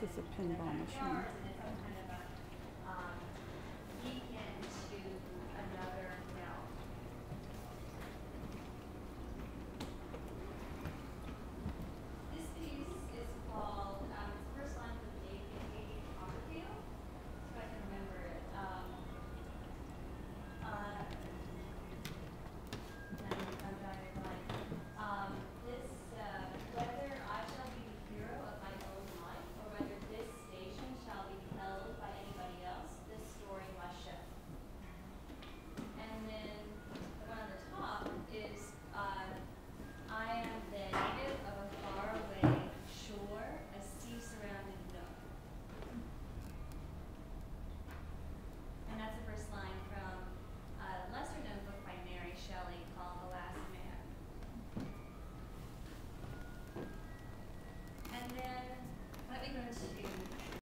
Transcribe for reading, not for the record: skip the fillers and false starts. This is a pinball machine.